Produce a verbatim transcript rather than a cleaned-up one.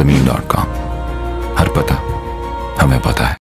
ज़मीन dot com. हर पता हमें पता है।